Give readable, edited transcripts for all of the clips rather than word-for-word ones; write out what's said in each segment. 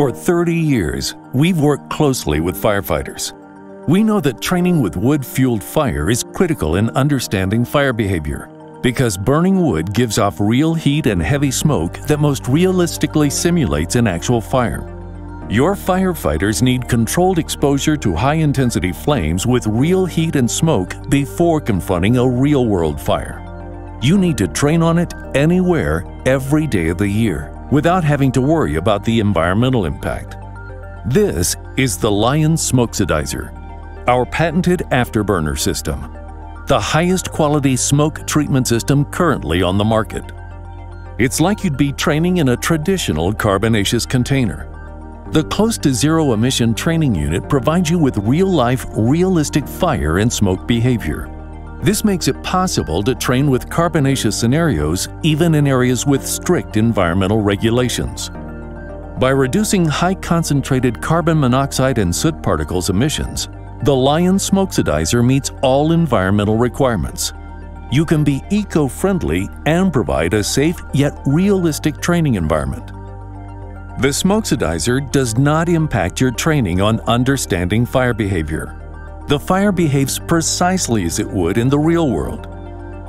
For 30 years, we've worked closely with firefighters. We know that training with wood-fueled fire is critical in understanding fire behavior, because burning wood gives off real heat and heavy smoke that most realistically simulates an actual fire. Your firefighters need controlled exposure to high-intensity flames with real heat and smoke before confronting a real-world fire. You need to train on it anywhere, every day of the year, without having to worry about the environmental impact. This is the Lion Smoxidiser, our patented afterburner system, the highest quality smoke treatment system currently on the market. It's like you'd be training in a traditional carbonaceous container. The close to zero emission training unit provides you with real-life, realistic fire and smoke behavior. This makes it possible to train with carbonaceous scenarios even in areas with strict environmental regulations. By reducing high concentrated carbon monoxide and soot particles emissions, the Lion Smoxidiser meets all environmental requirements. You can be eco-friendly and provide a safe yet realistic training environment. The Smoxidiser does not impact your training on understanding fire behavior. The fire behaves precisely as it would in the real world.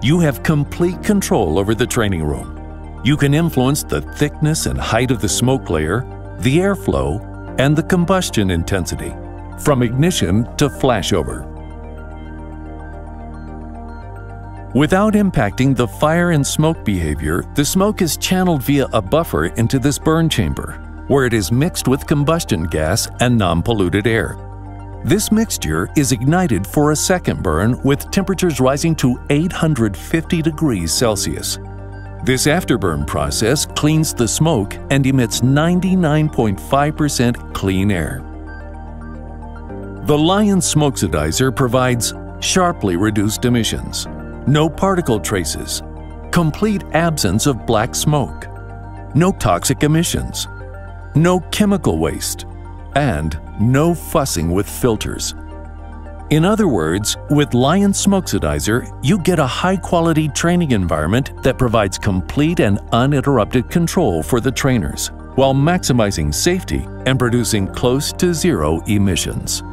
You have complete control over the training room. You can influence the thickness and height of the smoke layer, the airflow, and the combustion intensity, from ignition to flashover, without impacting the fire and smoke behavior. The smoke is channeled via a buffer into this burn chamber, where it is mixed with combustion gas and non-polluted air. This mixture is ignited for a second burn with temperatures rising to 850 degrees Celsius. This afterburn process cleans the smoke and emits 99.5% clean air. The Lion Smoxidiser provides sharply reduced emissions, no particle traces, complete absence of black smoke, no toxic emissions, no chemical waste, and no fussing with filters. In other words, with Lion Smoxidiser, you get a high-quality training environment that provides complete and uninterrupted control for the trainers, while maximizing safety and producing close to zero emissions.